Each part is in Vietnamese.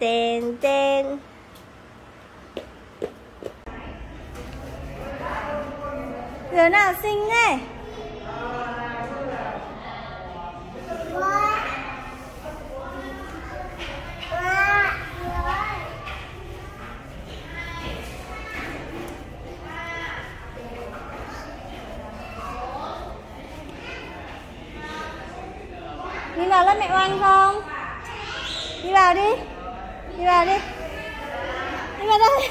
てんてん。Giờ nó là xinh đấy. Đi vào lớp mẹ Oanh không? Đi vào đi. Đi vào đi. Đi vào đây.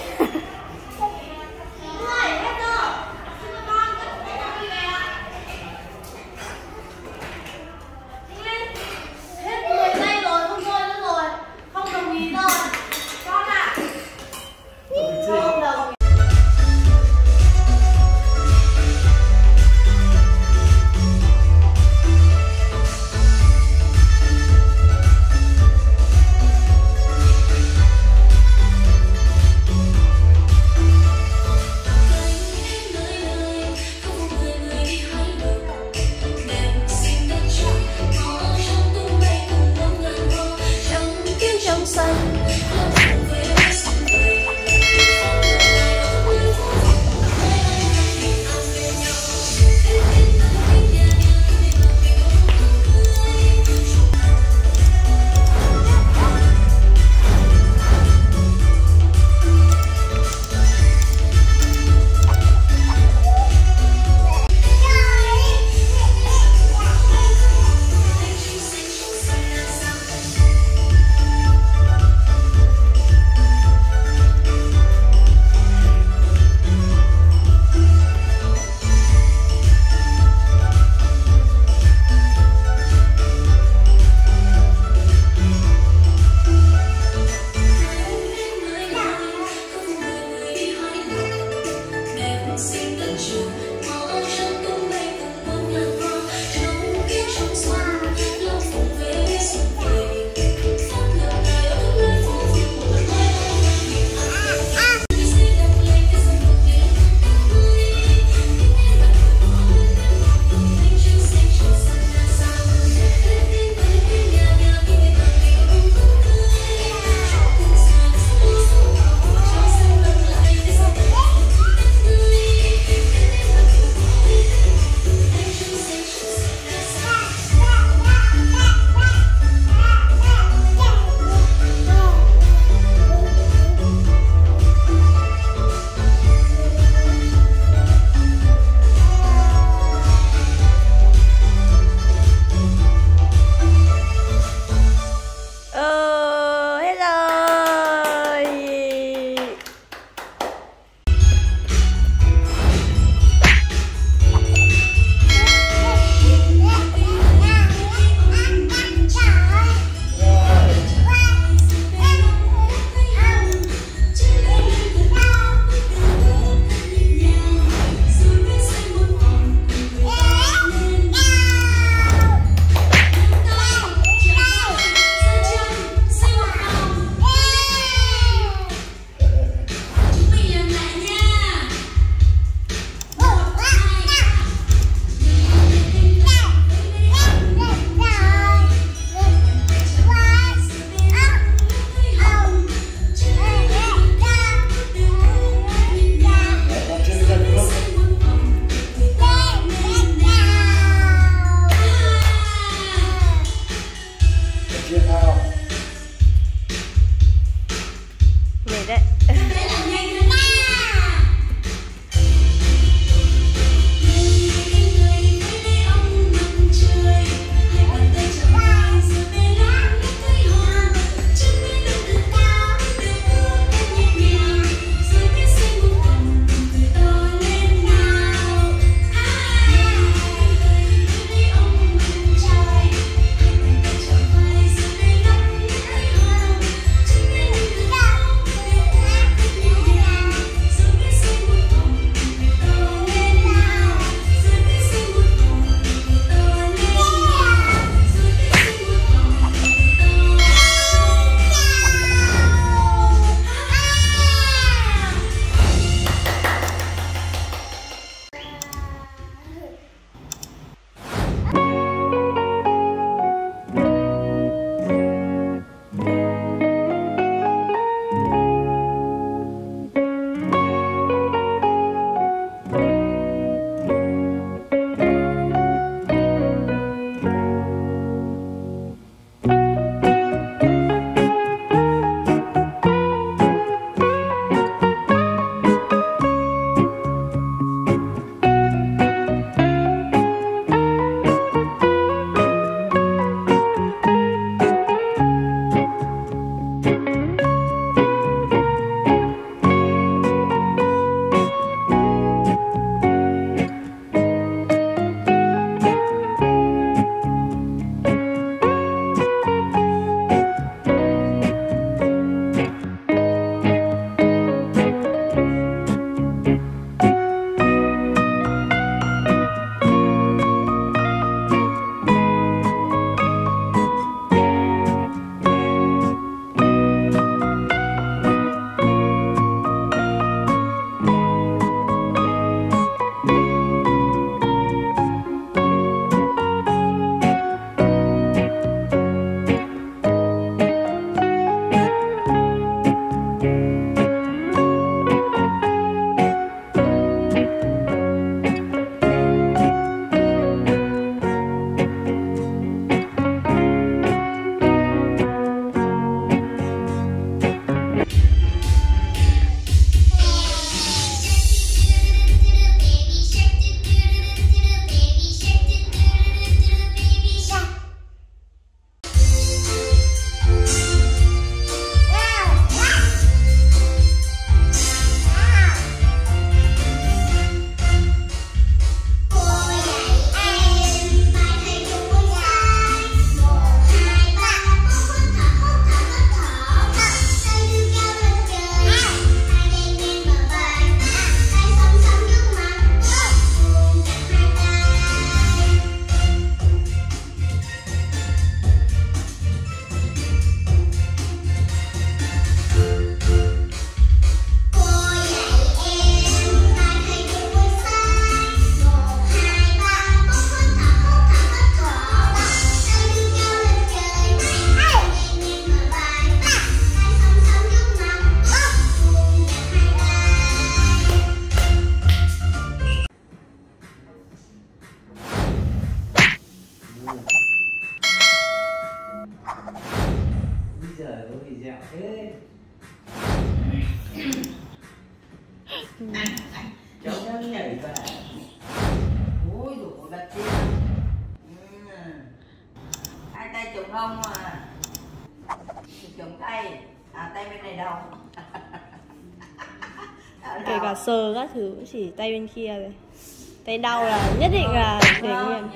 trời ơi dạo thế. Cháu nó nhảy vào. Ôi dồi đặt đi. Hai tay chồng hông à. Chồng tay. À tay bên này đâu. Kể cả sờ các thứ cũng chỉ tay bên kia rồi. Tay đau là nhất định là để nguyên.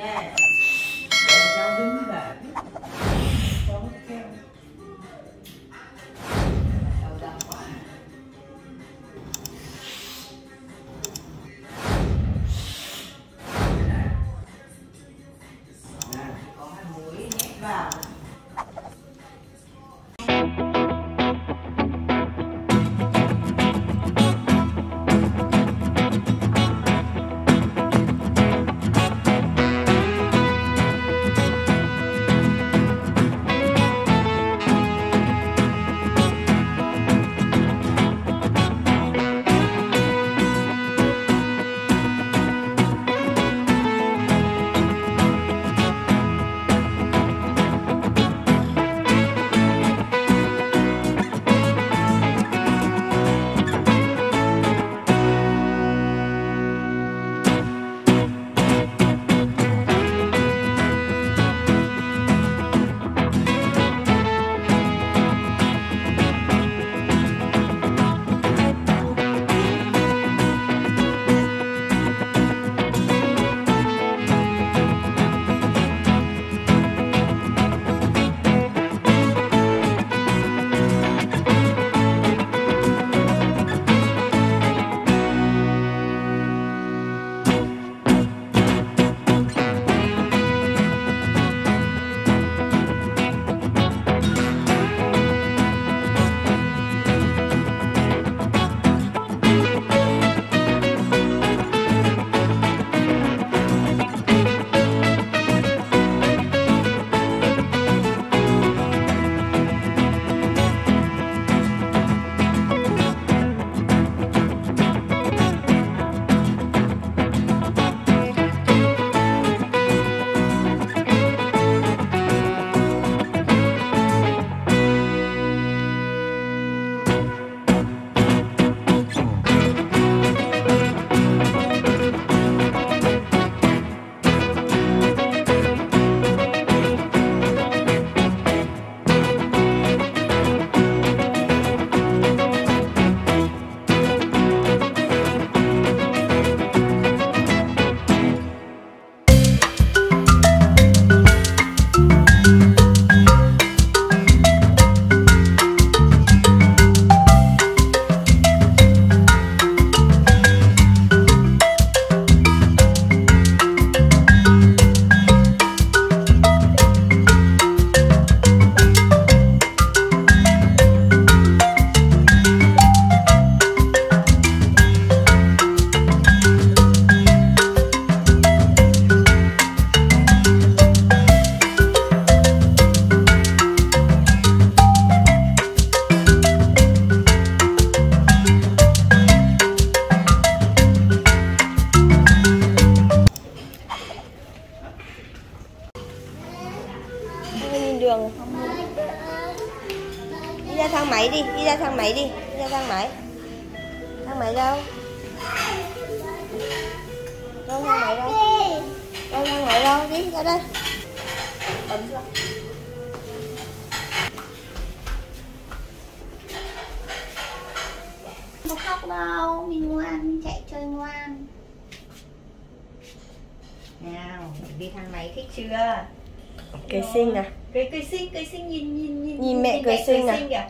Cây xinh nhìn mẹ cây xinh này.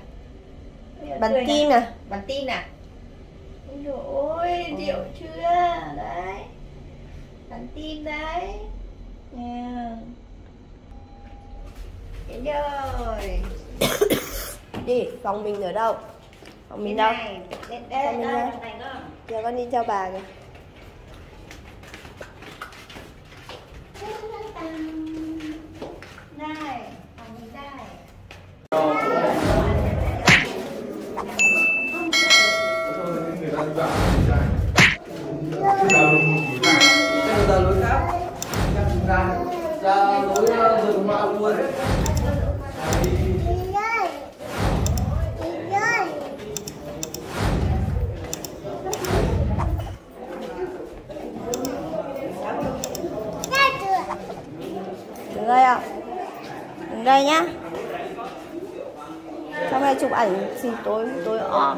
Bàn tin à. Trời ơi, điệu chưa? Đấy. Bàn tin đấy. Nha. Đến rồi. Đi, phòng mình ở đâu? Phòng mình đâu? Đây, mình đây. Giờ con đi theo bà kìa. Đây. Ra lối đường mạo luôn. đây nhá. Trong đây chụp ảnh gì tối om.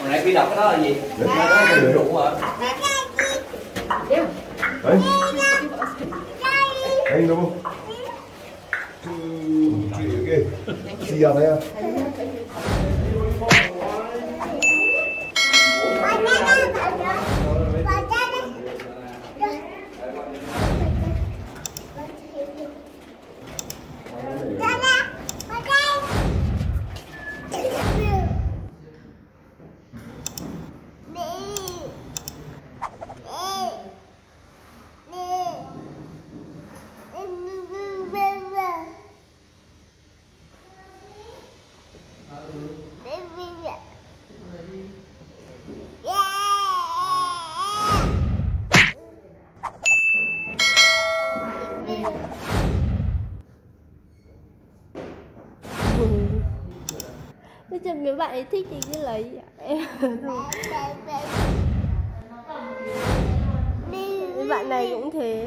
hồi nãy Phi đọc cái đó là gì? Đủ hả? Đấy. Đấy đúng không? Gì à đây à? Nếu bạn ấy thích thì cứ lấy bạn này cũng thế.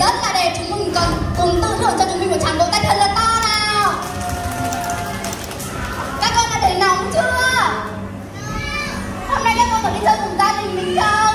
Hãy subscribe cho kênh Ghiền Mì Gõ